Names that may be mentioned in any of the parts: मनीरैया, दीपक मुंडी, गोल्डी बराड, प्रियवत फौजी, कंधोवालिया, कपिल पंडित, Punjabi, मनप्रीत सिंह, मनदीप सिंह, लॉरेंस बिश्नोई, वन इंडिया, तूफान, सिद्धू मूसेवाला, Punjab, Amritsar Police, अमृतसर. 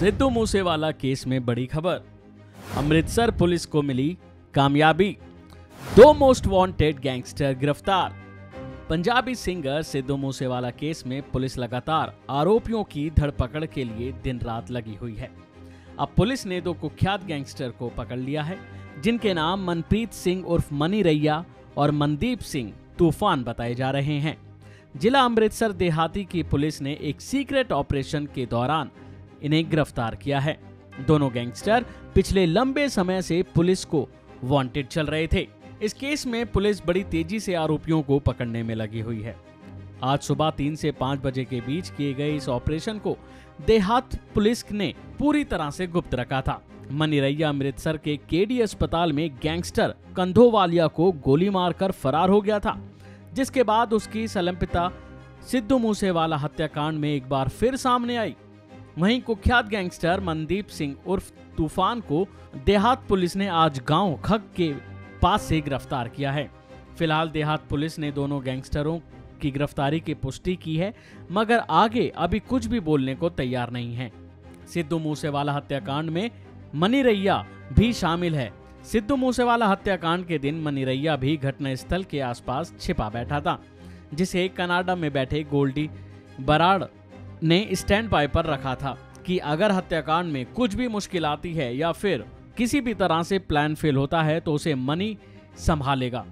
सिद्धू मूसेवाला case में बड़ी खबर, अमृतसर पुलिस को मिली कामयाबी, दो मोस्ट वांटेड गैंगस्टर गिरफ्तार। पंजाबी सिंगर सिद्धू मूसेवाला केस में पुलिस लगातार आरोपियों की धरपकड़ के लिए दिन रात लगी हुई है। अब पुलिस ने दो कुख्यात गैंगस्टर को पकड़ लिया है, जिनके नाम मनप्रीत सिंह उर्फ मनीरैया और मनदीप सिंह तूफान बताए जा रहे हैं। जिला अमृतसर देहाती की पुलिस ने एक सीक्रेट ऑपरेशन के दौरान इन्हें गिरफ्तार किया है। दोनों गैंगस्टर पिछले लंबे समय से पुलिस को वांटेड चल रहे थे। इस केस में पुलिस बड़ी तेजी से आरोपियों को पकड़ने में लगी हुई है। आज सुबह 3 से 5 बजे के बीच किए गए इस ऑपरेशन को देहात पुलिस ने पूरी तरह से गुप्त रखा था। मनीरैया अमृतसर के केडी अस्पताल में गैंगस्टर कंधोवालिया को गोली मारकर फरार हो गया था, जिसके बाद उसकी सलंपिता सिद्धू मूसेवाला हत्याकांड में एक बार फिर सामने आई। वहीं कुख्यात गैंगस्टर मनदीप सिंह उर्फ तूफान को देहात पुलिस ने आज गांव खग के पास से गिरफ्तार किया है। फिलहाल देहात पुलिस ने दोनों गैंगस्टरों की गिरफ्तारी की पुष्टि की है, मगर आगे अभी कुछ भी बोलने को तैयार नहीं है। सिद्धू मूसेवाला हत्याकांड में मनीरैया भी शामिल है। सिद्धू मूसेवाला हत्याकांड के दिन मनीरैया भी घटनास्थल के आसपास छिपा बैठा था, जिसे कनाडा में बैठे गोल्डी बराड ने स्टैंड बाय पर रखा था कि अगर हत्याकांड में कुछ भी मुश्किल आती है या फिर किसी भी तरह से प्लान फेल होता है तो उसे मनी संभालेगा।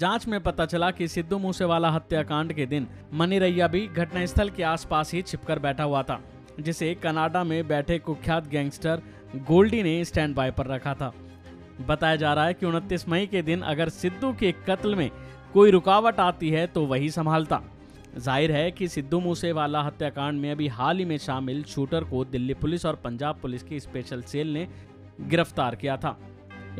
जांच में पता चला कि सिद्धू मूसेवाला हत्याकांड के दिन मनीरैया भी घटनास्थल के आसपास ही छिपकर बैठा हुआ था, जिसे कनाडा में बैठे कुख्यात गैंगस्टर गोल्डी ने स्टैंड बाय पर रखा था। बताया जा रहा है कि 29 मई के दिन अगर सिद्धू के कत्ल में कोई रुकावट आती है तो वही संभालता। जाहिर है कि सिद्धू मूसेवाला हत्याकांड में अभी हाल ही में शामिल शूटर को दिल्ली पुलिस और पंजाब पुलिस की स्पेशल सेल ने गिरफ्तार किया था।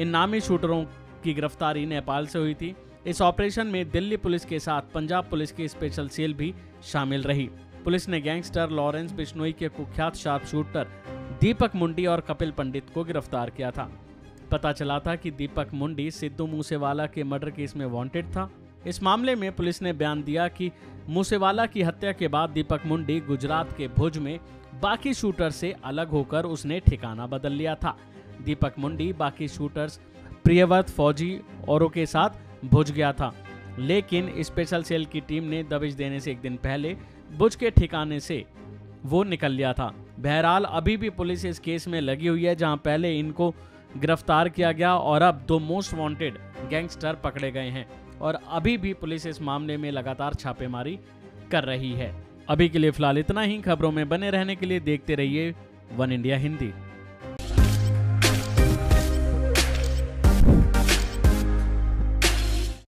इन नामी शूटरों की गिरफ्तारी नेपाल से हुई थी। इस ऑपरेशन में दिल्ली पुलिस के साथ पंजाब पुलिस की स्पेशल सेल भी शामिल रही। पुलिस ने गैंगस्टर लॉरेंस बिश्नोई के कुख्यात शार्प शूटर दीपक मुंडी और कपिल पंडित को गिरफ्तार किया था। पता चला था कि दीपक मुंडी सिद्धू मूसेवाला के मर्डर केस में वांटेड था। इस मामले में पुलिस ने बयान दिया कि मूसेवाला की हत्या के बाद दीपक मुंडी गुजरात के भुज में बाकी शूटर से अलग होकर उसने ठिकाना बदल लिया था। दीपक मुंडी बाकी शूटर्स प्रियवत फौजी औरों के साथ भुज गया था, लेकिन स्पेशल सेल की टीम ने दबिश देने से एक दिन पहले भुज के ठिकाने से वो निकल लिया था। बहरहाल अभी भी पुलिस इस केस में लगी हुई है, जहां पहले इनको गिरफ्तार किया गया और अब दो मोस्ट वांटेड गैंगस्टर पकड़े गए हैं और अभी भी पुलिस इस मामले में लगातार छापेमारी कर रही है। अभी के लिए फिलहाल इतना ही। खबरों में बने रहने के लिए देखते रहिए वन इंडिया हिंदी।